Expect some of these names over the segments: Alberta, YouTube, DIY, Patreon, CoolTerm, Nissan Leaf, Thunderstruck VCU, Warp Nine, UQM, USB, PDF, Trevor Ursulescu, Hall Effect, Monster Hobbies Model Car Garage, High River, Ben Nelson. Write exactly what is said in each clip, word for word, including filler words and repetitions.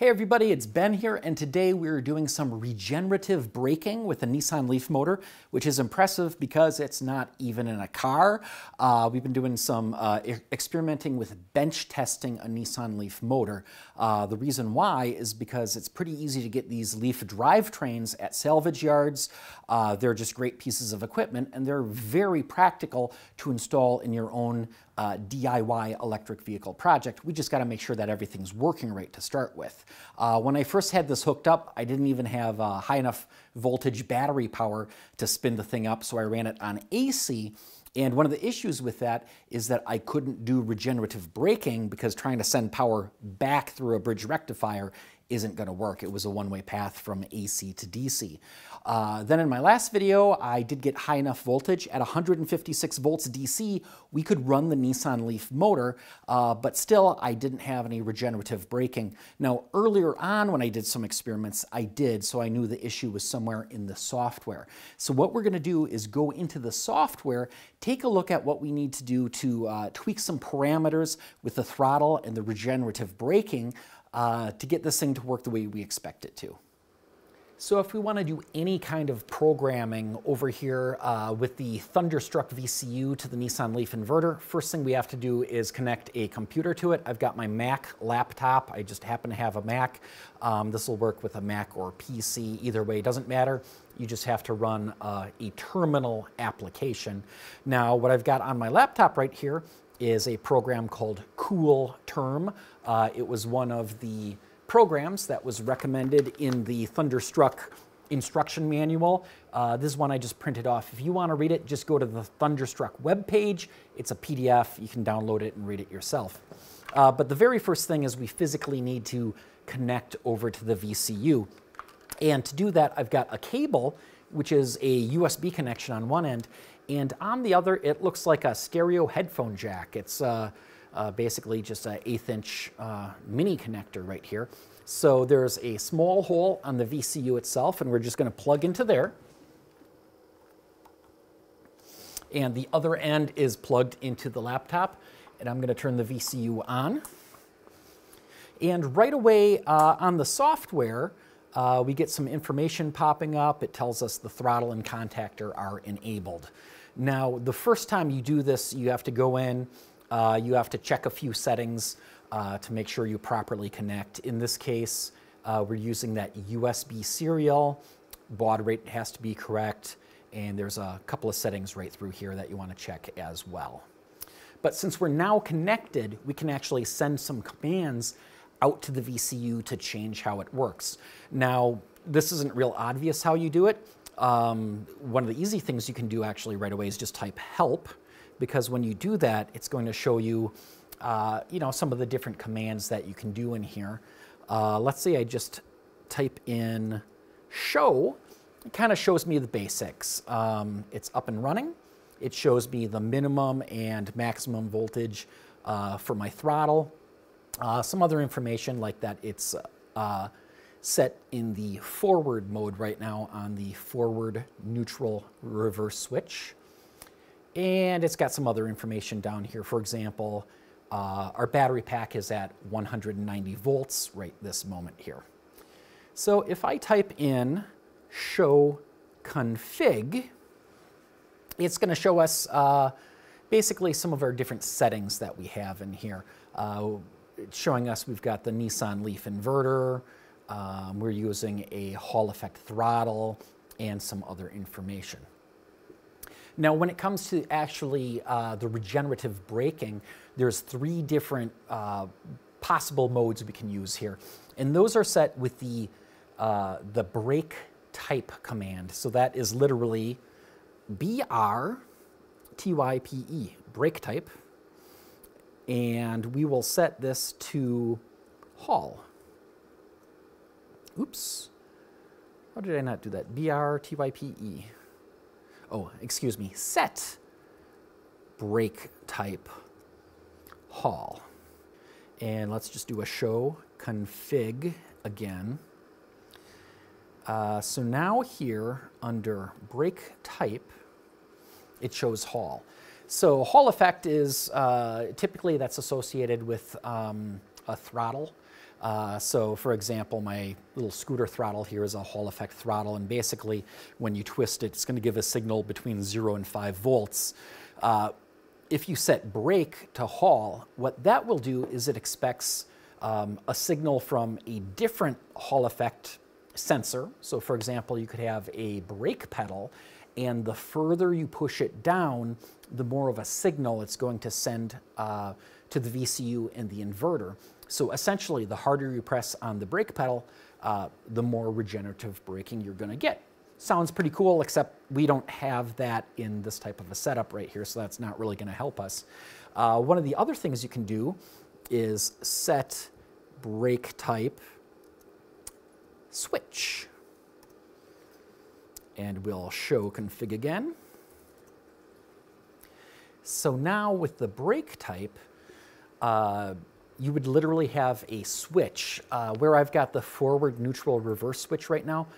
Hey everybody, it's Ben here, and today we're doing some regenerative braking with a Nissan Leaf motor, which is impressive because it's not even in a car. Uh, we've been doing some uh, e experimenting with bench testing a Nissan Leaf motor. Uh, the reason why is because it's pretty easy to get these Leaf drivetrains at salvage yards. Uh, they're just great pieces of equipment, and they're very practical to install in your own Uh, D I Y electric vehicle project. We just got to make sure that everything's working right to start with. Uh, when I first had this hooked up, I didn't even have uh, high enough voltage battery power to spin the thing up, so I ran it on A C. And one of the issues with that is that I couldn't do regenerative braking because trying to send power back through a bridge rectifier isn't going to work. It was a one-way path from A C to D C. Uh, then in my last video, I did get high enough voltage. At one hundred fifty-six volts D C, we could run the Nissan Leaf motor, uh, but still I didn't have any regenerative braking. Now, earlier on when I did some experiments, I did, so I knew the issue was somewhere in the software. So what we're going to do is go into the software, take a look at what we need to do to uh, tweak some parameters with the throttle and the regenerative braking Uh, to get this thing to work the way we expect it to. So if we want to do any kind of programming over here uh, with the Thunderstruck V C U to the Nissan Leaf inverter, first thing we have to do is connect a computer to it. I've got my Mac laptop. I just happen to have a Mac. Um, this will work with a Mac or P C. Either way, it doesn't matter. You just have to run uh, a terminal application. Now, what I've got on my laptop right here is a program called CoolTerm. Uh, it was one of the programs that was recommended in the Thunderstruck instruction manual. Uh, this is one I just printed off. If you want to read it, just go to the Thunderstruck webpage. It's a P D F. You can download it and read it yourself. Uh, but the very first thing is we physically need to connect over to the V C U. And to do that, I've got a cable, which is a U S B connection on one end, and on the other, it looks like a stereo headphone jack. It's uh, uh, basically just an eighth-inch uh, mini connector right here. So there's a small hole on the V C U itself, and we're just going to plug into there. And the other end is plugged into the laptop, and I'm going to turn the V C U on. And right away uh, on the software, Uh, we get some information popping up. It tells us the throttle and contactor are enabled. Now, the first time you do this, you have to go in, uh, you have to check a few settings uh, to make sure you properly connect. In this case, uh, we're using that U S B serial. Baud rate has to be correct, and there's a couple of settings right through here that you want to check as well. But since we're now connected, we can actually send some commands out to the V C U to change how it works. Now, this isn't real obvious how you do it. Um, one of the easy things you can do actually right away is just type help, because when you do that, it's going to show you, uh, you know, some of the different commands that you can do in here. Uh, let's say I just type in show. It kind of shows me the basics. Um, it's up and running. It shows me the minimum and maximum voltage uh, for my throttle. Uh, some other information like that it's uh, set in the forward mode right now on the forward, neutral, reverse switch. And it's got some other information down here. For example, uh, our battery pack is at one hundred ninety volts right this moment here. So if I type in show config, it's going to show us uh, basically some of our different settings that we have in here. Uh, It's showing us we've got the Nissan Leaf inverter, um, we're using a Hall Effect throttle, and some other information. Now, when it comes to actually uh, the regenerative braking, there's three different uh, possible modes we can use here. And those are set with the, uh, the brake type command. So that is literally B R T Y P E, brake type. And we will set this to Hall. Oops. How did I not do that? B R T Y P E. Oh, excuse me. Set brake type Hall. And let's just do a show config again. Uh, so now here under brake type, it shows Hall. So Hall Effect is, uh, typically that's associated with um, a throttle. Uh, so for example, my little scooter throttle here is a Hall Effect throttle, and basically when you twist it, it's going to give a signal between zero and five volts. Uh, if you set brake to Hall, what that will do is it expects um, a signal from a different Hall Effect sensor. So for example, you could have a brake pedal, and the further you push it down, the more of a signal it's going to send uh, to the V C U and the inverter. So essentially, the harder you press on the brake pedal, uh, the more regenerative braking you're going to get. Sounds pretty cool, except we don't have that in this type of a setup right here, so that's not really going to help us. Uh, one of the other things you can do is set brake type switch. And we'll show config again. So now with the brake type, uh, you would literally have a switch. Uh, where I've got the forward, neutral, reverse switch right now,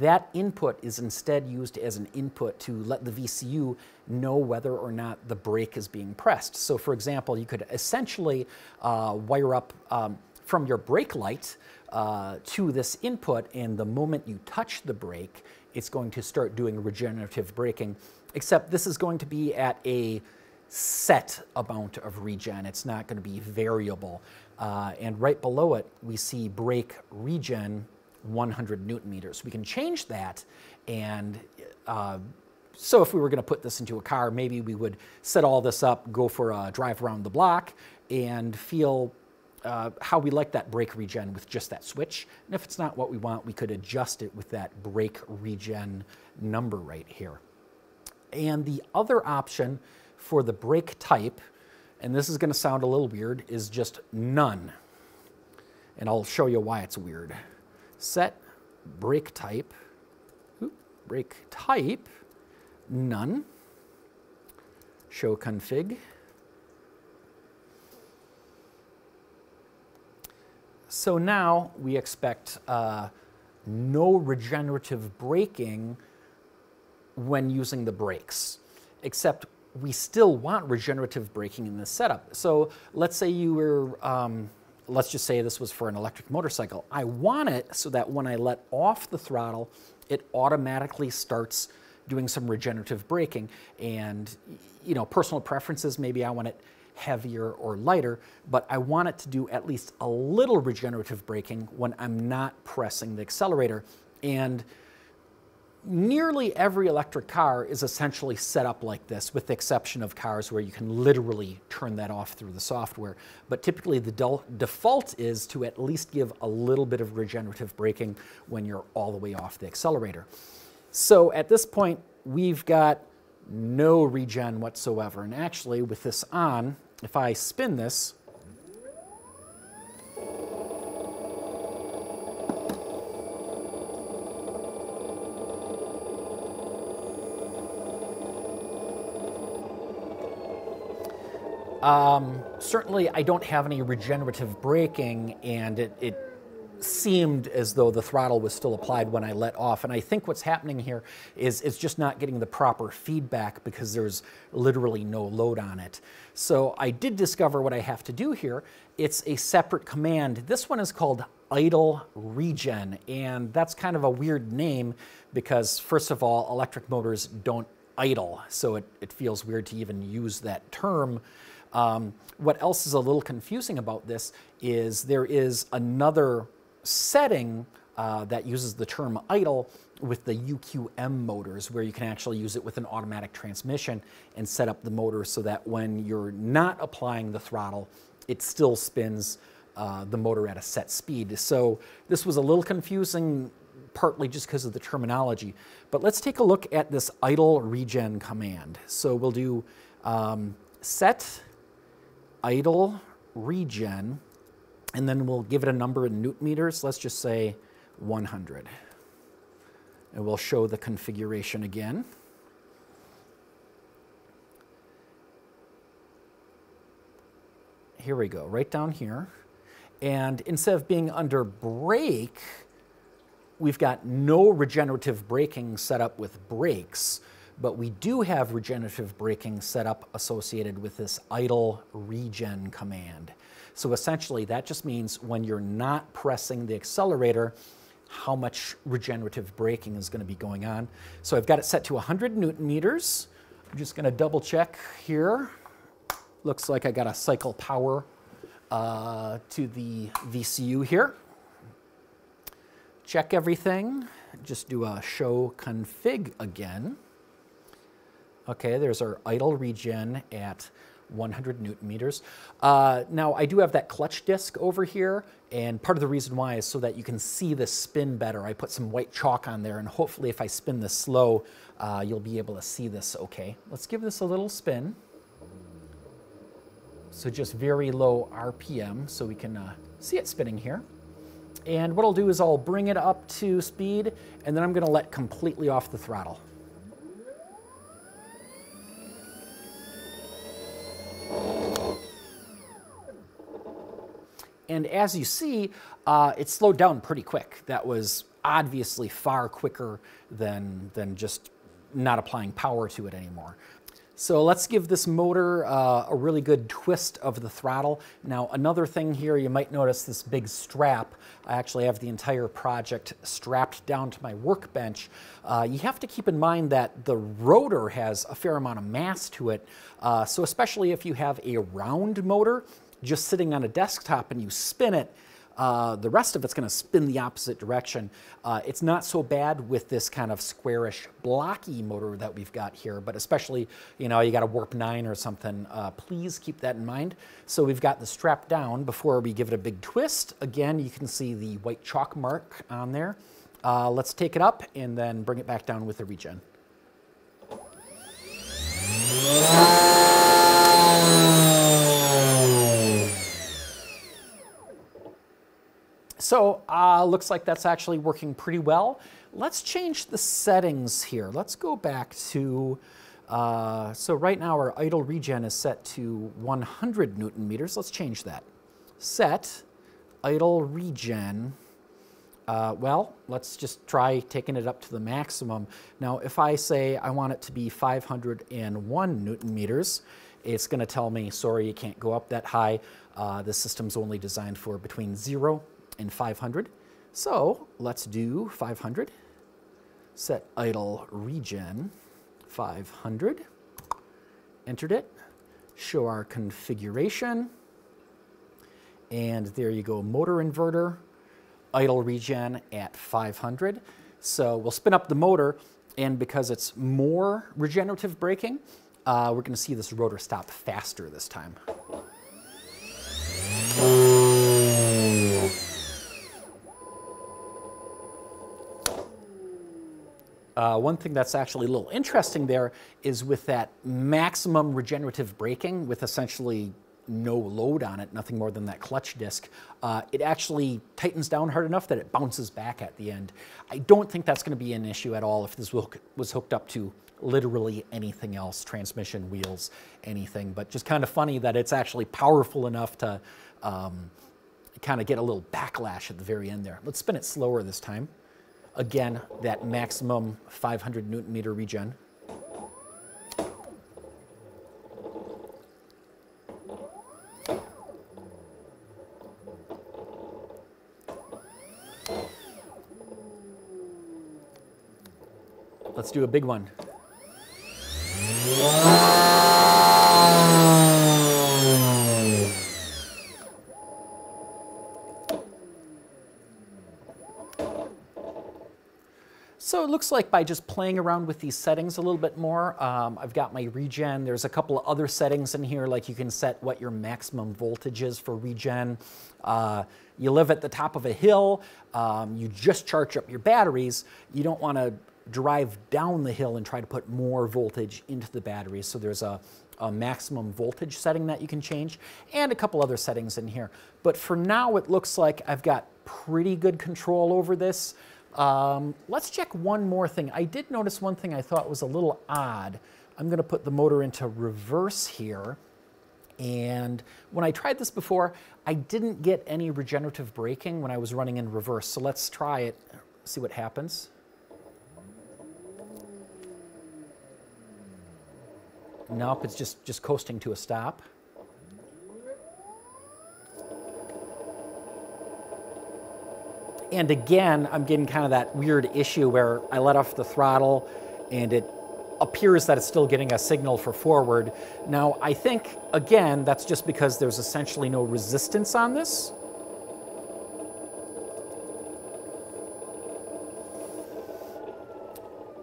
that input is instead used as an input to let the V C U know whether or not the brake is being pressed. So for example, you could essentially uh, wire up um, from your brake light uh, to this input, and the moment you touch the brake, it's going to start doing regenerative braking, except this is going to be at a set amount of regen. It's not going to be variable. Uh, and right below it, we see brake regen one hundred newton meters. We can change that, and uh, so if we were going to put this into a car, maybe we would set all this up, go for a drive around the block, and feel uh, how we like that brake regen with just that switch. And if it's not what we want, we could adjust it with that brake regen number right here. And the other option for the brake type, and this is going to sound a little weird, is just none. And I'll show you why it's weird. Set brake type, oops, brake type, none, show config. So now we expect uh, no regenerative braking when using the brakes, except we still want regenerative braking in this setup. So let's say you were, um, let's just say this was for an electric motorcycle. I want it so that when I let off the throttle, it automatically starts doing some regenerative braking. And, you know, personal preferences, maybe I want it heavier or lighter, but I want it to do at least a little regenerative braking when I'm not pressing the accelerator. And nearly every electric car is essentially set up like this, with the exception of cars where you can literally turn that off through the software. But typically the default is to at least give a little bit of regenerative braking when you're all the way off the accelerator. So at this point, we've got no regen whatsoever. And actually, with this on, if I spin this, Um, certainly I don't have any regenerative braking, and it, it seemed as though the throttle was still applied when I let off. And I think what's happening here is it's just not getting the proper feedback because there's literally no load on it. So I did discover what I have to do here. It's a separate command. This one is called idle regen, and that's kind of a weird name because, first of all, electric motors don't idle, so it, it feels weird to even use that term. Um, what else is a little confusing about this is there is another setting uh, that uses the term idle with the U Q M motors, where you can actually use it with an automatic transmission and set up the motor so that when you're not applying the throttle, it still spins uh, the motor at a set speed. So this was a little confusing, partly just because of the terminology. But let's take a look at this idle regen command. So we'll do um, set idle regen, and then we'll give it a number in newton meters. Let's just say one hundred. And we'll show the configuration again. Here we go, right down here. And instead of being under brake, we've got no regenerative braking set up with brakes, but we do have regenerative braking set up associated with this idle regen command. So essentially that just means when you're not pressing the accelerator, how much regenerative braking is going to be going on. So I've got it set to one hundred newton meters. I'm just going to double check here. Looks like I got a cycle power uh, to the V C U here. Check everything. Just do a show config again. Okay, there's our idle regen at one hundred newton meters. Uh, now I do have that clutch disc over here, and part of the reason why is so that you can see the spin better. I put some white chalk on there, and hopefully if I spin this slow, uh, you'll be able to see this okay. Let's give this a little spin. So just very low R P M, so we can uh, see it spinning here. And what I'll do is I'll bring it up to speed, and then I'm gonna let completely off the throttle. And as you see, uh, it slowed down pretty quick. That was obviously far quicker than, than just not applying power to it anymore. So let's give this motor uh, a really good twist of the throttle. Now another thing here, you might notice this big strap. I actually have the entire project strapped down to my workbench. Uh, you have to keep in mind that the rotor has a fair amount of mass to it. Uh, so especially if you have a round motor, just sitting on a desktop and you spin it, uh, the rest of it's going to spin the opposite direction. Uh, it's not so bad with this kind of squarish, blocky motor that we've got here, but especially, you know, you got a Warp Nine or something, uh, please keep that in mind. So we've got the strap down before we give it a big twist. Again, you can see the white chalk mark on there. Uh, let's take it up and then bring it back down with the regen. So uh, looks like that's actually working pretty well. Let's change the settings here. Let's go back to, uh, so right now our idle regen is set to one hundred newton meters. Let's change that. Set idle regen. Uh, well, let's just try taking it up to the maximum. Now, if I say I want it to be five hundred one newton meters, it's going to tell me, sorry, you can't go up that high. Uh, the system's only designed for between zero and five hundred. So let's do five hundred. Set idle regen five hundred. Entered it. Show our configuration. And there you go, motor inverter. Idle regen at five hundred. So we'll spin up the motor, and because it's more regenerative braking, uh, we're going to see this rotor stop faster this time. Uh, one thing that's actually a little interesting there is with that maximum regenerative braking with essentially no load on it, nothing more than that clutch disc, uh, it actually tightens down hard enough that it bounces back at the end. I don't think that's going to be an issue at all if this was hooked up to literally anything else, transmission, wheels, anything, but just kind of funny that it's actually powerful enough to um, kind of get a little backlash at the very end there. Let's spin it slower this time. Again, that maximum five hundred newton meter regen. Let's do a big one. So it looks like by just playing around with these settings a little bit more, um, I've got my regen. There's a couple of other settings in here, like you can set what your maximum voltage is for regen. Uh, you live at the top of a hill, um, you just charge up your batteries, you don't want to drive down the hill and try to put more voltage into the batteries. So there's a, a maximum voltage setting that you can change, and a couple other settings in here. But for now, it looks like I've got pretty good control over this. Um, let's check one more thing. I did notice one thing I thought was a little odd. I'm going to put the motor into reverse here. And when I tried this before, I didn't get any regenerative braking when I was running in reverse. So let's try it, see what happens. Nope, it's just, just coasting to a stop. And again, I'm getting kind of that weird issue where I let off the throttle and it appears that it's still getting a signal for forward. Now, I think, again, that's just because there's essentially no resistance on this.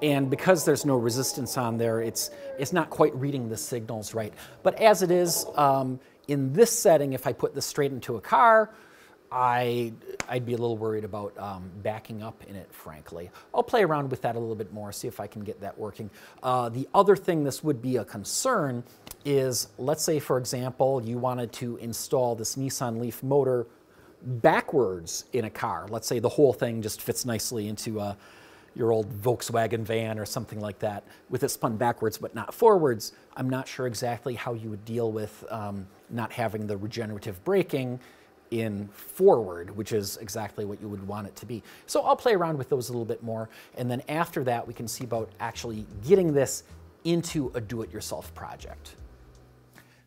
And because there's no resistance on there, it's, it's not quite reading the signals right. But as it is, um, in this setting, if I put this straight into a car, I, I'd be a little worried about um, backing up in it, frankly. I'll play around with that a little bit more, see if I can get that working. Uh, the other thing this would be a concern is, let's say, for example, you wanted to install this Nissan Leaf motor backwards in a car. Let's say the whole thing just fits nicely into a, your old Volkswagen van or something like that, with it spun backwards but not forwards. I'm not sure exactly how you would deal with um, not having the regenerative braking in forward, which is exactly what you would want it to be. So I'll play around with those a little bit more, and then after that we can see about actually getting this into a do-it-yourself project.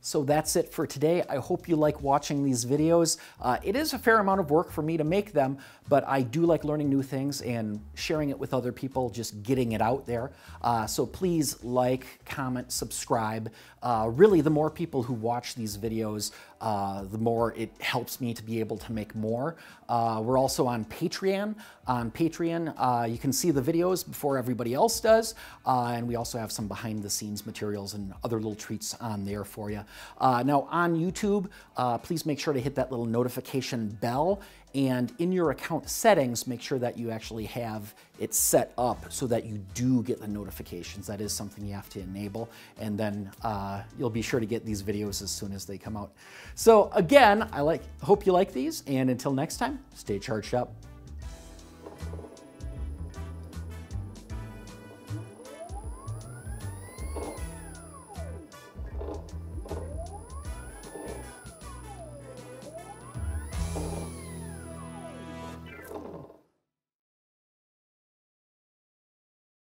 So that's it for today. I hope you like watching these videos. Uh, it is a fair amount of work for me to make them, but I do like learning new things and sharing it with other people, just getting it out there. Uh, so please like, comment, subscribe. Uh, really, the more people who watch these videos, uh, the more it helps me to be able to make more. Uh, we're also on Patreon. On Patreon, uh, you can see the videos before everybody else does. Uh, and we also have some behind the scenes materials and other little treats on there for you. Uh, now on YouTube, uh, please make sure to hit that little notification bell, and in your account settings, make sure that you actually have it set up so that you do get the notifications. That is something you have to enable, and then uh, you'll be sure to get these videos as soon as they come out. So again, I like, hope you like these, and until next time, stay charged up.